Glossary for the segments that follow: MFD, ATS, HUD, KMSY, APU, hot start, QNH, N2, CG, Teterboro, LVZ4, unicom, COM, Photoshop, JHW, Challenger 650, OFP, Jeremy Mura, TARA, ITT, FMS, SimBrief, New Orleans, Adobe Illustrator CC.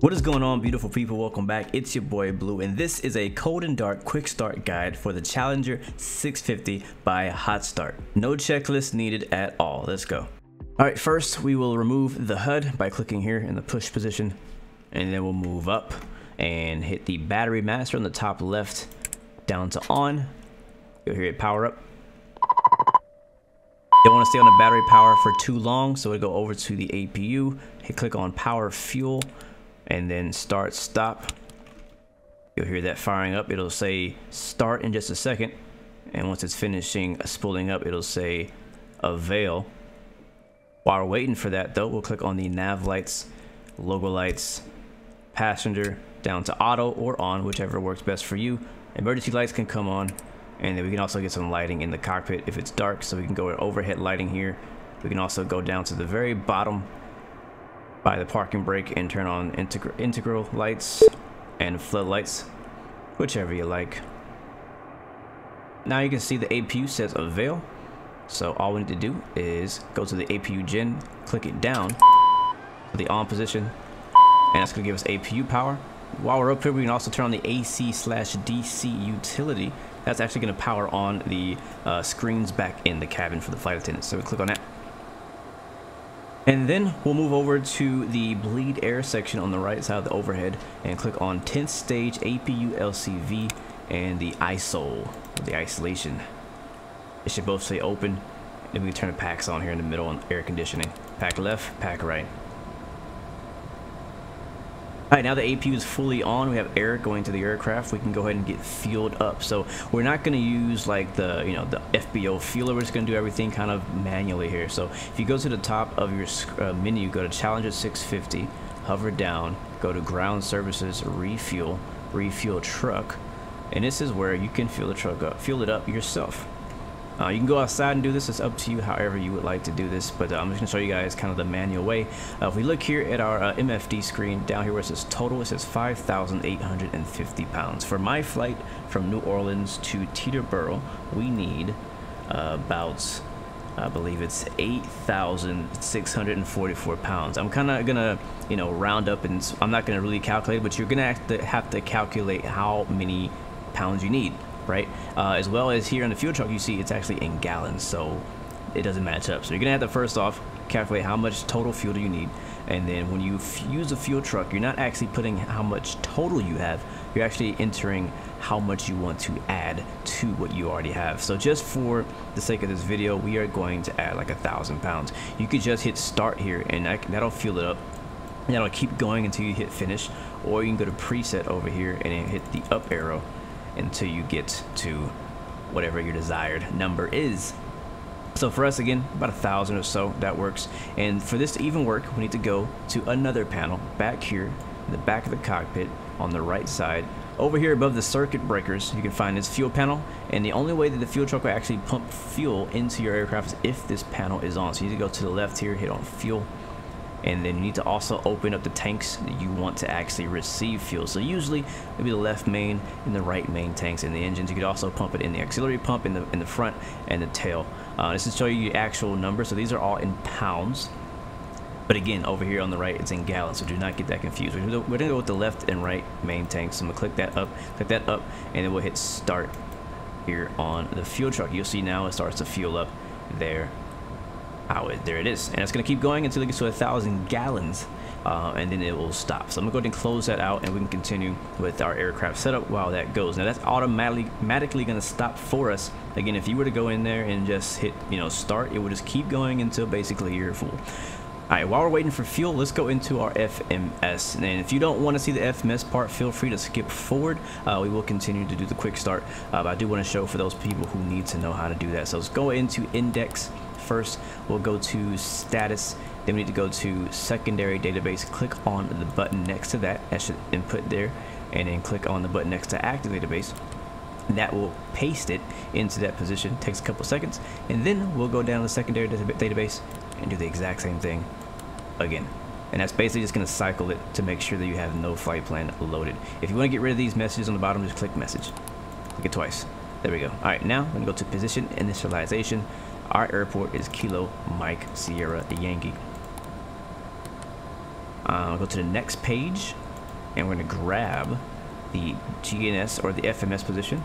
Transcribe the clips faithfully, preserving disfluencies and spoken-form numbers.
What is going on, beautiful people? Welcome back. It's your boy Blue, and this is a cold and dark quick start guide for the Challenger six fifty by Hot Start. No checklist needed at all. Let's go. All right, first we will remove the H U D by clicking here in the push position, and then we'll move up and hit the battery master on the top left down to on. You'll hear it power up. Don't want to stay on the battery power for too long, so we'll go over to the A P U, hit click on power fuel, and then start stop. You'll hear that firing up. It'll say start in just a second, and once it's finishing spooling up, it'll say avail. While we're waiting for that though, we'll click on the nav lights, logo lights, passenger, down to auto or on, whichever works best for you. Emergency lights can come on, and then we can also get some lighting in the cockpit if it's dark, so we can go with overhead lighting here. We can also go down to the very bottom by the parking brake and turn on integ integral lights and floodlights, whichever you like. Now you can see the A P U says avail, so all we need to do is go to the A P U gen, click it down to the on position, and that's going to give us A P U power. While we're up here, we can also turn on the A C slash D C utility. That's actually going to power on the uh, screens back in the cabin for the flight attendants, so we click on that. And then we'll move over to the bleed air section on the right side of the overhead and click on tenth stage A P U L C V and the I S O L, the isolation. It should both say open, and we can turn the packs on here in the middle on air conditioning. Pack left, pack right. All right, now the A P U is fully on. We have air going to the aircraft. We can go ahead and get fueled up. So we're not going to use like the, you know, the F B O fueler. We're just going to do everything kind of manually here. So if you go to the top of your uh, menu, go to Challenger six fifty, hover down, go to ground services, refuel, refuel truck. And this is where you can fuel the truck up, fuel it up yourself. Uh, you can go outside and do this. It's up to you however you would like to do this, but uh, I'm just going to show you guys kind of the manual way. Uh, if we look here at our uh, M F D screen, down here where it says total, it says five thousand eight hundred fifty pounds. For my flight from New Orleans to Teterboro, we need uh, about, I believe it's eight thousand six hundred forty-four pounds. I'm kind of going to, you know, round up, and I'm not going to really calculate, but you're going to have to calculate how many pounds you need. Right, uh, as well as here in the fuel truck, you see it's actually in gallons, so it doesn't match up. So you're gonna have to first off calculate how much total fuel you need, and then when you use a fuel truck, you're not actually putting how much total you have. You're actually entering how much you want to add to what you already have. So just for the sake of this video, we are going to add like a thousand pounds. You could just hit start here, and that, that'll fuel it up. And that'll keep going until you hit finish, or you can go to preset over here and then hit the up arrow until you get to whatever your desired number is. So for us, again, about a thousand or so, that works. And for this to even work, we need to go to another panel back here in the back of the cockpit on the right side. Over here above the circuit breakers, you can find this fuel panel, and the only way that the fuel truck will actually pump fuel into your aircraft is if this panel is on. So you need to go to the left here, hit on fuel, and then you need to also open up the tanks that you want to actually receive fuel. So usually it'll be the left main and the right main tanks and the engines. You could also pump it in the auxiliary pump in the in the front and the tail. Uh, this is show you the actual number. So these are all in pounds, but again, over here on the right, it's in gallons, so do not get that confused. We're gonna, we're gonna go with the left and right main tanks. So I'm gonna click that up, click that up, and then we'll hit start here on the fuel truck. You'll see now it starts to fuel up there. Oh, there it is, and it's going to keep going until it gets to a thousand gallons, uh, and then it will stop. So I'm going to go ahead and close that out, and we can continue with our aircraft setup while that goes. Now that's automatically, automatically going to stop for us. Again, if you were to go in there and just hit, you know, start, it will just keep going until basically you're full. All right, while we're waiting for fuel, let's go into our F M S. And if you don't want to see the F M S part, feel free to skip forward. Uh, we will continue to do the quick start, uh, but I do want to show for those people who need to know how to do that. So let's go into index. First, we'll go to status, then we need to go to secondary database, click on the button next to that, that should input there, and then click on the button next to active database. That will paste it into that position, takes a couple seconds, and then we'll go down to the secondary database and do the exact same thing again. And that's basically just going to cycle it to make sure that you have no flight plan loaded. If you want to get rid of these messages on the bottom, just click message, click it twice. There we go. All right, now I'm going to go to position initialization. Our airport is Kilo Mike Sierra Yankee. Uh, go to the next page, and we're going to grab the G N S or the F M S position,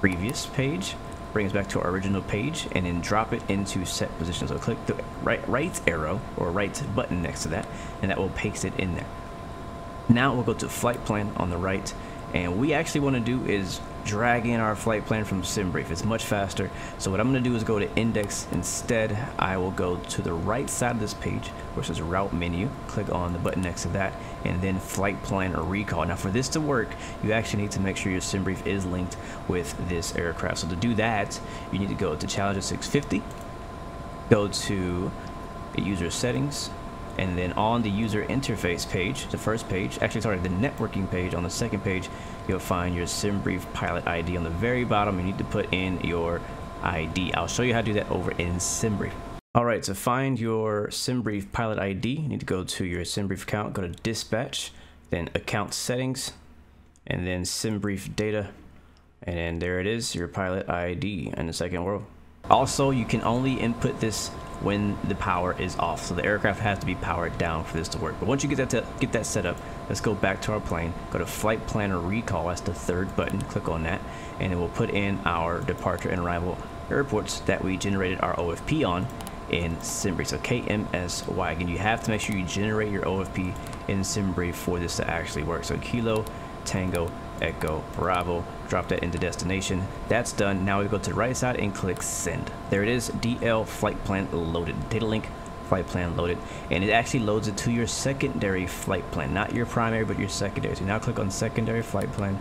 previous page, bring us back to our original page, and then drop it into set position. So click the right, right arrow or right button next to that, and that will paste it in there. Now we'll go to flight plan on the right, and we actually want to do is drag in our flight plan from SimBrief. It's much faster. So what I'm going to do is go to index instead. I will go to the right side of this page, which is route menu. Click on the button next to that, and then flight plan or recall. Now for this to work, you actually need to make sure your SimBrief is linked with this aircraft. So to do that, you need to go to Challenger six fifty, go to the user settings, and then on the user interface page, the first page, actually sorry, the networking page on the second page, you'll find your SimBrief pilot I D. On the very bottom, you need to put in your I D. I'll show you how to do that over in SimBrief. All right, to find your SimBrief pilot I D, you need to go to your SimBrief account, go to dispatch, then account settings, and then SimBrief data, and then there it is, your pilot I D in the second row. Also, you can only input this when the power is off, so the aircraft has to be powered down for this to work. But once you get that to, get that set up, let's go back to our plane, go to flight plan or recall, that's the third button, click on that, and it will put in our departure and arrival airports that we generated our O F P on in SimBrief. So K M S Y, again, you have to make sure you generate your O F P in SimBrief for this to actually work. So Kilo, Tango, Echo, Bravo, drop that into destination. That's done. Now we go to the right side and click send. There it is, D L flight plan loaded, data link flight plan loaded, and it actually loads it to your secondary flight plan, not your primary but your secondary. So now click on secondary flight plan.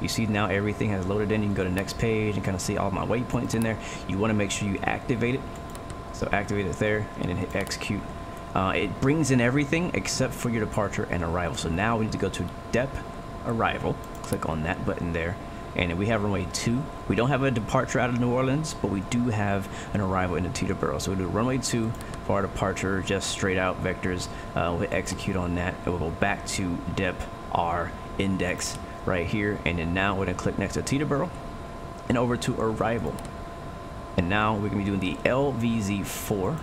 You see now everything has loaded in. You can go to the next page and kind of see all my waypoints in there. You want to make sure you activate it, so activate it there and then hit execute. Uh, it brings in everything except for your departure and arrival. So now we need to go to dep arrival, click on that button there, and we have runway two. We don't have a departure out of New Orleans, but we do have an arrival into Teterboro. So we do runway two for our departure, just straight out vectors. Uh, we'll execute on that, and we'll go back to dep our index right here, and then now we're gonna click next to Teterboro and over to arrival. And now we're gonna be doing the L V Z four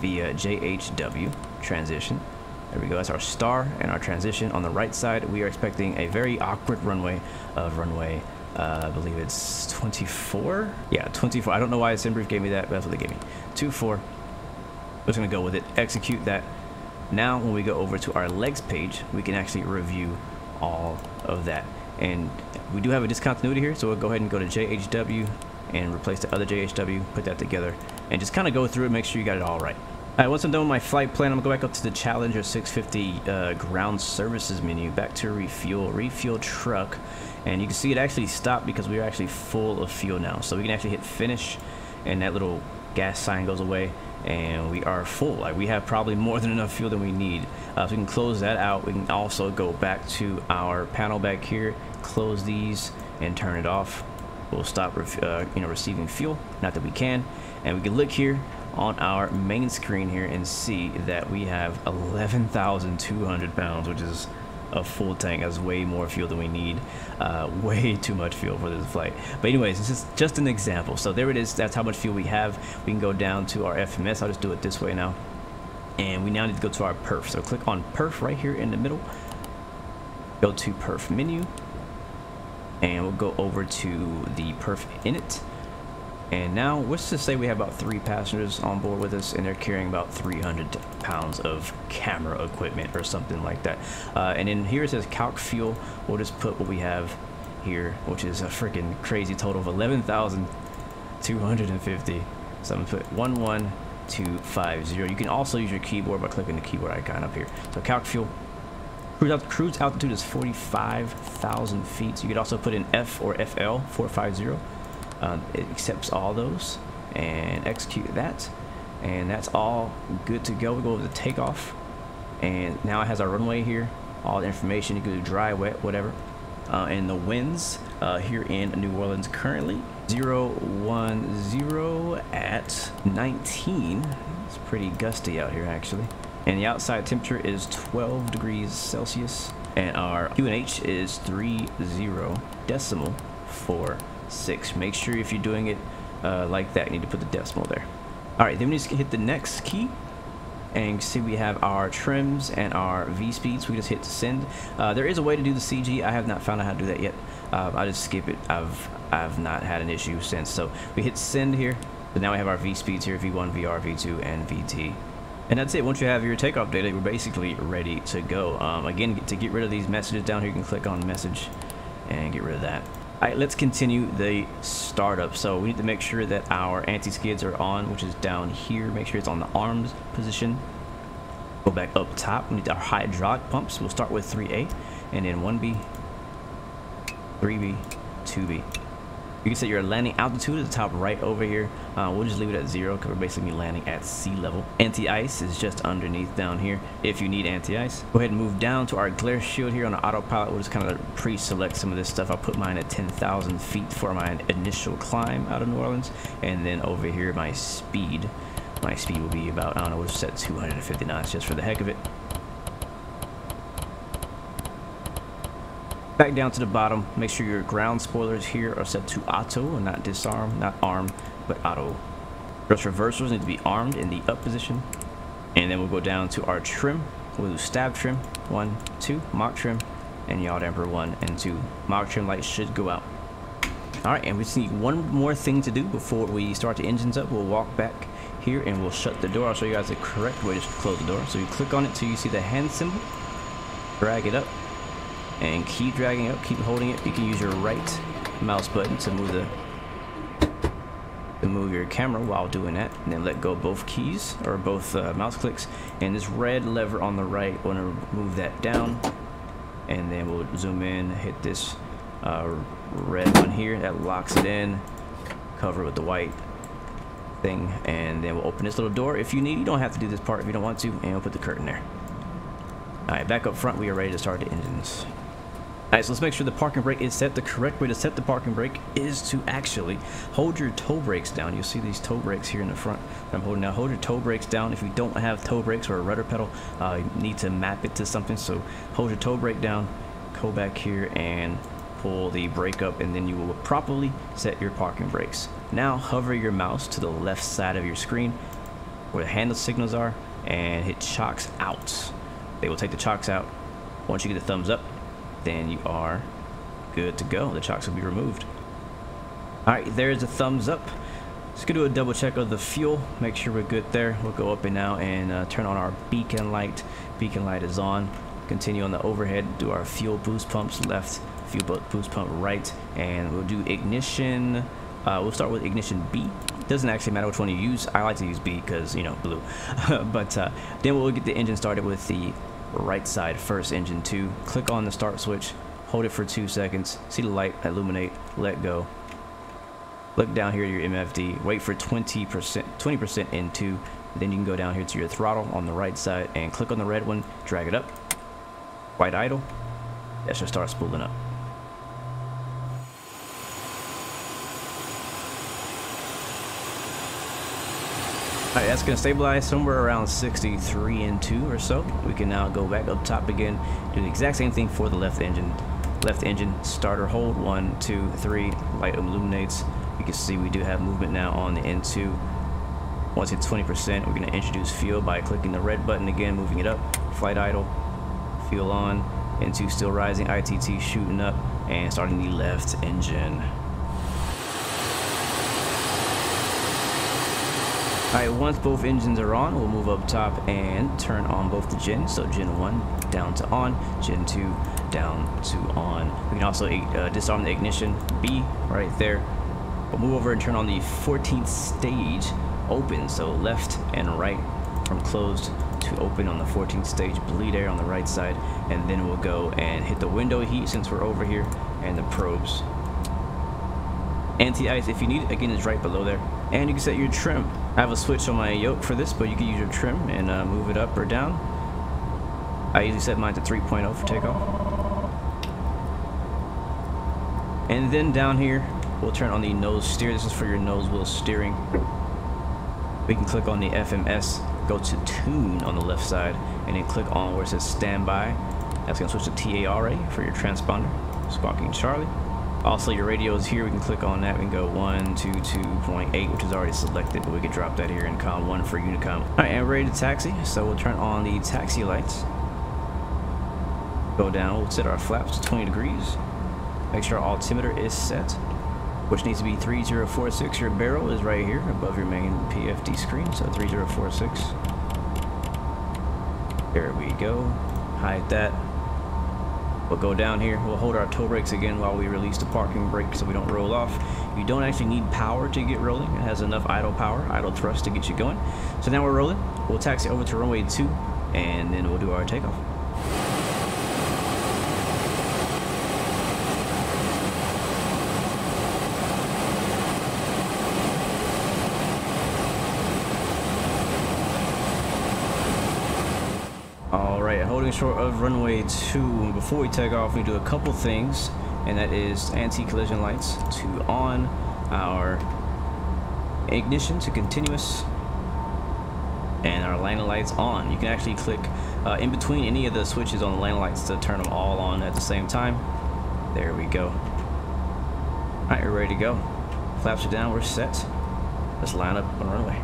via J H W transition. There we go, that's our star and our transition. On the right side, we are expecting a very awkward runway of runway, uh, I believe it's twenty-four? Yeah, twenty-four. I don't know why SimBrief gave me that, but that's what they gave me. two four. Just gonna go with it, execute that. Now, when we go over to our legs page, we can actually review all of that. And we do have a discontinuity here, so we'll go ahead and go to J H W and replace the other J H W, put that together, and just kind of go through it, make sure you got it all right. Alright, once I'm done with my flight plan, I'm going to go back up to the Challenger six fifty uh, ground services menu, back to refuel, refuel truck, and you can see it actually stopped because we are actually full of fuel now. So we can actually hit finish, and that little gas sign goes away, and we are full. Like, we have probably more than enough fuel than we need. Uh, so we can close that out. We can also go back to our panel back here, close these, and turn it off. We'll stop uh, you know, receiving fuel, not that we can, and we can look here on our main screen here and see that we have eleven thousand two hundred pounds, which is a full tank. That's way more fuel than we need, uh, way too much fuel for this flight. But anyways, this is just an example. So there it is, that's how much fuel we have. We can go down to our F M S, I'll just do it this way now. And we now need to go to our perf. So click on perf right here in the middle, go to perf menu, and we'll go over to the perf init. And now, let's just say we have about three passengers on board with us, and they're carrying about three hundred pounds of camera equipment or something like that. Uh, and then here it says calc fuel. We'll just put what we have here, which is a freaking crazy total of eleven thousand two hundred fifty. So I'm gonna put one one two five zero. You can also use your keyboard by clicking the keyboard icon up here. So calc fuel. Cruise altitude is forty-five thousand feet. So you could also put in F or F L four five zero. Um, it accepts all those and execute that, and that's all good to go. We go over the takeoff, and now it has our runway here, all the information. You can do dry, wet, whatever, uh, and the winds uh, here in New Orleans currently zero one zero at nineteen. It's pretty gusty out here actually, and the outside temperature is twelve degrees Celsius, and our Q N H is thirty decimal four six. Make sure if you're doing it uh, like that, you need to put the decimal there. All right, then we just hit the next key, and you can see we have our trims and our V speeds. We just hit send. Uh, there is a way to do the C G. I have not found out how to do that yet. Uh, I just skip it. I've I've not had an issue since. So we hit send here, but now we have our V speeds here: V one, V R, V two, and V T. And that's it. Once you have your takeoff data, you're basically ready to go. Um, again, to get rid of these messages down here, you can click on message and get rid of that. All right, let's continue the startup. So we need to make sure that our anti-skids are on, which is down here. Make sure it's on the arms position. Go back up top. We need our hydraulic pumps. We'll start with three A and then one B, three B, two B. You can set your landing altitude at the top right over here. Uh, we'll just leave it at zero because we're basically landing at sea level. Anti-ice is just underneath down here if you need anti-ice. Go ahead and move down to our glare shield here on the autopilot. We'll just kind of pre-select some of this stuff. I'll put mine at ten thousand feet for my initial climb out of New Orleans. And then over here, my speed. My speed will be about, I don't know, we'll set two hundred fifty knots just for the heck of it. Back down to the bottom, make sure your ground spoilers here are set to auto and not disarm, not arm, but auto. Thrust reversers need to be armed in the up position. And then we'll go down to our trim. We'll do stab trim, one, two, mock trim, and yaw damper one and two. Mock trim lights should go out. All right, and we just need one more thing to do before we start the engines up. We'll walk back here and we'll shut the door. I'll show you guys the correct way to close the door. So you click on it till you see the hand symbol, drag it up, and keep dragging up, keep holding it. You can use your right mouse button to move the to move your camera while doing that, and then let go of both keys or both uh, mouse clicks, and this red lever on the right, want to move that down, and then we'll zoom in, hit this uh, red one here that locks it in, cover it with the white thing, and then we'll open this little door if you need. You don't have to do this part if you don't want to, and we'll put the curtain there. All right, back up front, we are ready to start the engines. All right, so let's make sure the parking brake is set. The correct way to set the parking brake is to actually hold your toe brakes down. You'll see these toe brakes here in the front that I'm holding now. Hold your toe brakes down. If you don't have toe brakes or a rudder pedal, uh, you need to map it to something. So hold your toe brake down, go back here and pull the brake up, and then you will properly set your parking brakes. Now hover your mouse to the left side of your screen where the handle signals are and hit chocks out. They will take the chocks out. Once you get the thumbs up, then you are good to go. The chocks will be removed. All right, there's the thumbs up. Just gonna do a double check of the fuel, make sure we're good there. We'll go up and now and uh, turn on our beacon light. Beacon light is on. Continue on the overhead, do our fuel boost pumps left, fuel boost pump right, and we'll do ignition. Uh, we'll start with ignition B. Doesn't actually matter which one you use. I like to use B because, you know, blue. But uh, then we'll get the engine started with the right side first, engine two. Click on the start switch, hold it for two seconds, see the light illuminate, let go. Look down here at your M F D, wait for twenty percent, twenty percent N two. Then you can go down here to your throttle on the right side and click on the red one, drag it up, white idle. That should start spooling up. All right, that's gonna stabilize somewhere around sixty-three and two or so. We can now go back up top again, do the exact same thing for the left engine. Left engine, starter hold, one, two, three, light illuminates. You can see we do have movement now on the N two. Once it's twenty percent, we're gonna introduce fuel by clicking the red button again, moving it up, flight idle, fuel on, N two still rising, I T T shooting up, and starting the left engine. Alright, once both engines are on, we'll move up top and turn on both the gens. So gen one down to on, gen two down to on. We can also uh, disarm the ignition B right there. We'll move over and turn on the fourteenth stage open. So left and right from closed to open on the fourteenth stage, bleed air on the right side. And then we'll go and hit the window heat since we're over here and the probes. Anti-ice, if you need it, again, is right below there. And you can set your trim. I have a switch on my yoke for this, but you can use your trim and uh, move it up or down. I usually set mine to three point oh for takeoff. And then down here, we'll turn on the nose steer. This is for your nose wheel steering. We can click on the F M S, go to tune on the left side, and then click on where it says standby. That's gonna switch to TARA for your transponder, squawking Charlie. Also, your radio is here. We can click on that and go one two two point eight, which is already selected, but we could drop that here in COM one for Unicom. All right, and we're ready to taxi, so we'll turn on the taxi lights. Go down, we'll set our flaps to twenty degrees. Make sure our altimeter is set, which needs to be three zero four six. Your barrel is right here above your main P F D screen, so three zero four six. There we go. Hide that. We'll go down here. We'll hold our toe brakes again while we release the parking brake so we don't roll off. You don't actually need power to get rolling. It has enough idle power, idle thrust to get you going. So now we're rolling. We'll taxi over to runway two, and then we'll do our takeoff. Short of runway two, and before we take off we do a couple things, and that is anti-collision lights to on, our ignition to continuous, and our landing lights on. You can actually click uh, in between any of the switches on the landing lights to turn them all on at the same time. There we go. All right, you're ready to go. Flaps are down, we're set. Let's line up on runway.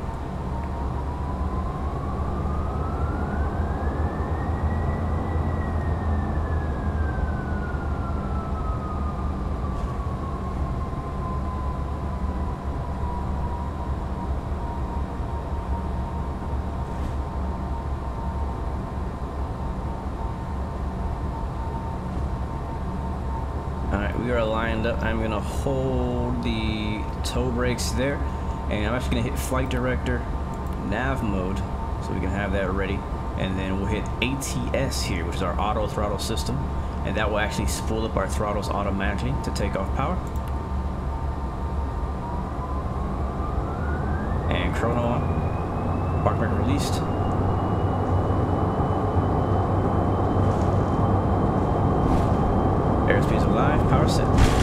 Up, I'm gonna hold the toe brakes there, and I'm actually gonna hit flight director nav mode so we can have that ready, and then we'll hit A T S here, which is our auto throttle system, and that will actually spool up our throttles automatically to take off power. And chrono on, park brake released. Airspeed's alive, power set.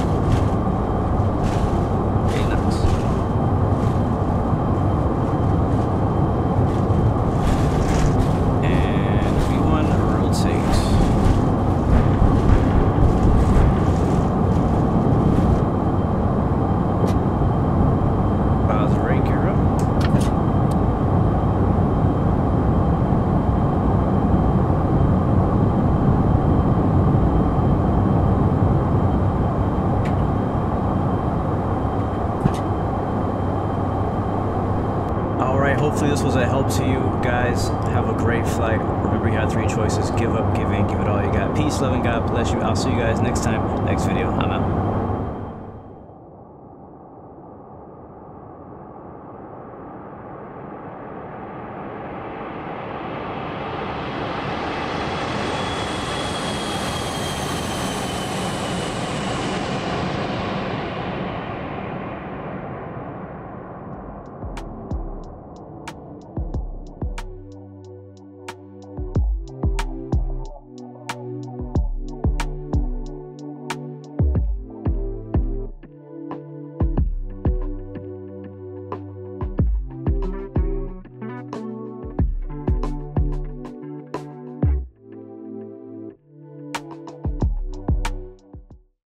Hopefully this was a help to you guys. Have a great flight. Remember, you had three choices: give up, give in, give it all you got. Peace, love, and God bless you. I'll see you guys next time, next video. I'm out.